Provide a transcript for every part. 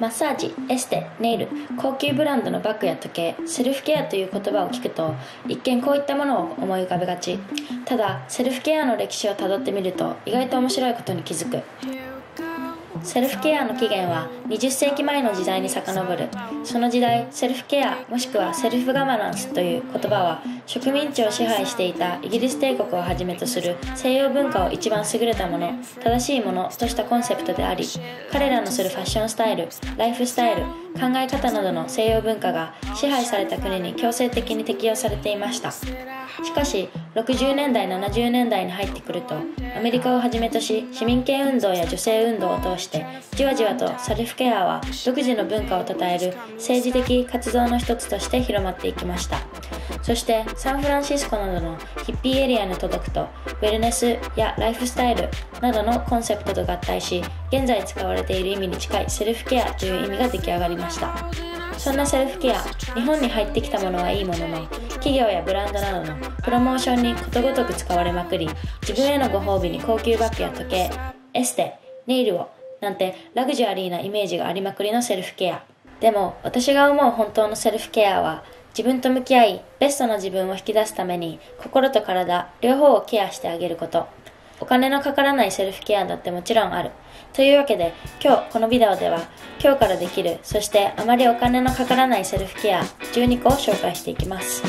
マッサージ、エステ、ネイル、高級ブランドのバッグや時計、セルフケアという言葉を聞くと一見こういったものを思い浮かべがち。ただセルフケアの歴史をたどってみると意外と面白いことに気づく。セルフケアの起源は20世紀前の時代に遡る。その時代、セルフケアもしくはセルフガバナンスという言葉は植民地を支配していたイギリス帝国をはじめとする西洋文化を一番優れたもの、正しいものとしたコンセプトであり、彼らのするファッションスタイル、ライフスタイル、考え方などの西洋文化が支配された国に強制的に適用されていました。しかし60年代70年代に入ってくると、アメリカをはじめとし市民権運動や女性運動を通してじわじわとセルフケアは独自の文化を称える政治的活動の一つとして広まっていきました。そしてサンフランシスコなどのヒッピーエリアに届くと、ウェルネスやライフスタイルなどのコンセプトと合体し、現在使われている意味に近いセルフケアという意味が出来上がりました。そんなセルフケア、日本に入ってきたものはいいものの、企業やブランドなどのプロモーションにことごとく使われまくり、自分へのご褒美に高級バッグや時計、エステ、ネイルをなんてラグジュアリーなイメージがありまくりのセルフケア。でも私が思う本当のセルフケアは、自分と向き合い、ベストな自分を引き出すために心と体両方をケアしてあげること。お金のかからないセルフケアだってもちろんある。というわけで今日このビデオでは、今日からできる、そしてあまりお金のかからないセルフケア12個を紹介していきます。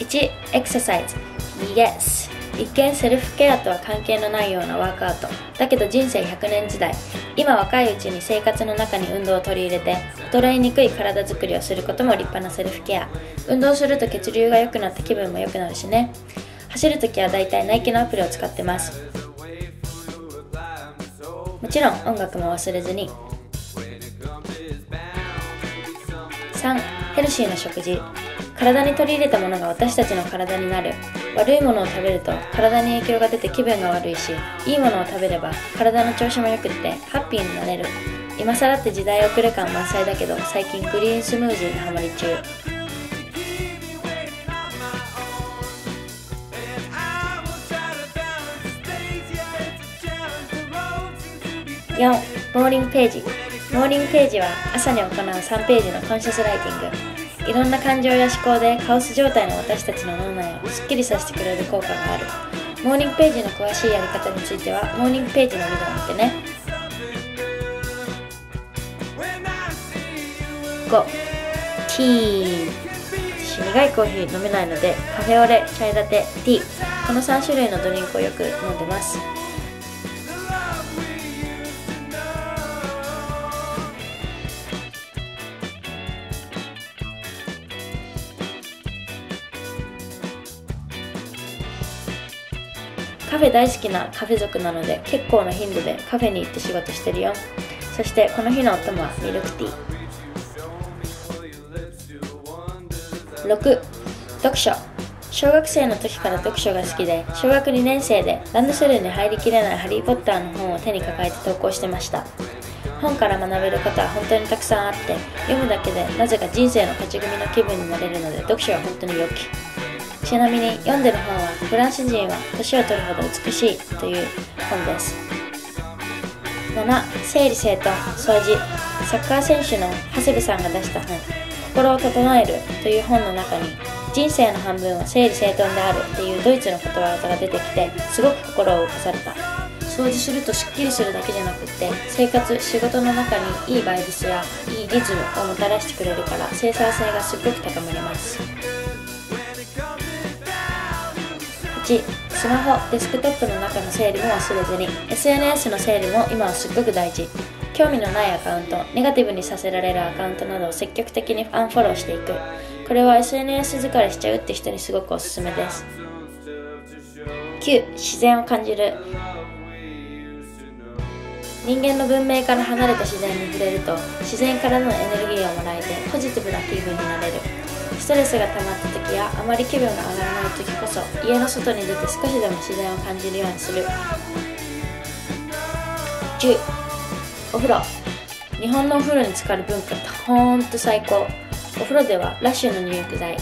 1、エクササイズ。Yes。一見セルフケアとは関係のないようなワークアウトだけど、人生100年時代、今若いうちに生活の中に運動を取り入れて衰えにくい体づくりをすることも立派なセルフケア。運動すると血流が良くなって気分も良くなるしね。走るときはだいたいナイキのアプリを使ってます。もちろん音楽も忘れずに。3、ヘルシーな食事。体に取り入れたものが私たちの体になる。悪いものを食べると体に影響が出て気分が悪いし、いいものを食べれば体の調子も良く出てハッピーになれる。今更って時代遅れ感満載だけど、最近グリーンスムージーにハマり中。4、モーニングページ。モーニングページは朝に行う3ページのコンシャスライティング。いろんな感情や思考でカオス状態の私たちの脳内をすっきりさせてくれる効果がある。モーニングページの詳しいやり方についてはモーニングページのビデオを見てね。5、ティー。私苦いコーヒー飲めないので、カフェオレ、チャイラテ、ティー、この3種類のドリンクをよく飲んでます。カフェ大好きなカフェ族なので、結構な頻度でカフェに行って仕事してるよ。そしてこの日のお供はミルクティー。6、読書。小学生の時から読書が好きで、小学2年生でランドセルに入りきれないハリー・ポッターの本を手に抱えて投稿してました。本から学べることは本当にたくさんあって、読むだけでなぜか人生の勝ち組の気分になれるので、読書は本当に良き。ちなみに読んでる本は、フランス人は年を取るほど美しいという本です。7、整理整頓、掃除。サッカー選手の長谷部さんが出した本、心を整えるという本の中に、人生の半分は整理整頓であるっていうドイツのことわざが出てきて、すごく心を動かされた。掃除するとすっきりするだけじゃなくって、生活、仕事の中にいいバイブスやいいリズムをもたらしてくれるから、生産性がすっごく高まります。1、スマホ、デスクトップの中の整理も忘れずに。 SNS の整理も今はすっごく大事。興味のないアカウント、ネガティブにさせられるアカウントなどを積極的にアンフォローしていく。これは SNS 疲れしちゃうって人にすごくおすすめです。9、自然を感じる。人間の文明から離れた自然に触れると、自然からのエネルギーをもらえてポジティブな気分になれる。ストレスが溜まった時やあまり気分が上がらない時こそ、家の外に出て少しでも自然を感じるようにする。10、お風呂。日本のお風呂に浸かる文化ってほんと最高。お風呂ではラッシュの入浴剤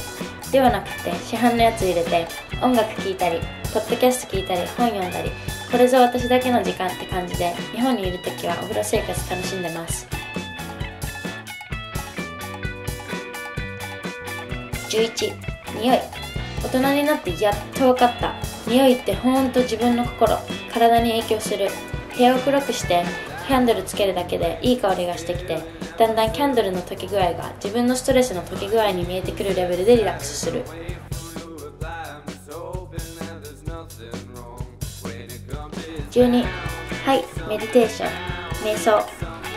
ではなくて市販のやつ入れて音楽聴いたりポッドキャスト聴いたり本読んだり、これぞ私だけの時間って感じで日本にいる時はお風呂生活楽しんでます。11、匂い。大人になってやっと分かった。匂いってほんと自分の心、体に影響する。部屋を黒くしてキャンドルつけるだけでいい香りがしてきて、だんだんキャンドルの溶け具合が自分のストレスの溶け具合に見えてくるレベルでリラックスする。12、はい、メディテーション、瞑想。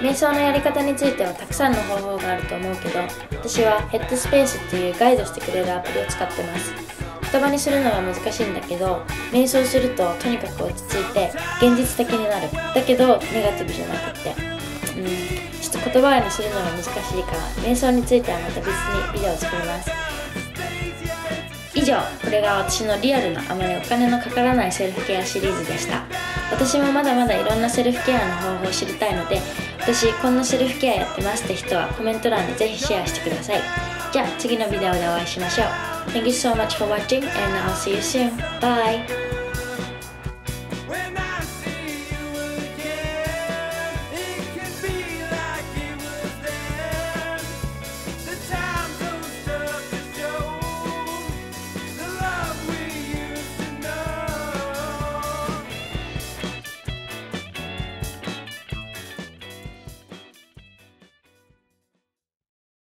瞑想のやり方についてはたくさんの方法があると思うけど、私はHeadspaceっていうガイドしてくれるアプリを使ってます。言葉にするのは難しいんだけど、瞑想するととにかく落ち着いて現実的になる。だけどネガティブじゃなくて、ちょっと言葉にするのは難しいから瞑想についてはまた別にビデオを作ります。以上、これが私のリアルなあまりお金のかからないセルフケアシリーズでした。私もまだまだいろんなセルフケアの方法を知りたいので、私こんなセルフケアやってますって人はコメント欄でぜひシェアしてください。じゃあ次のビデオでお会いしましょう。Thank you so much for watching and I'll see you soon. Bye!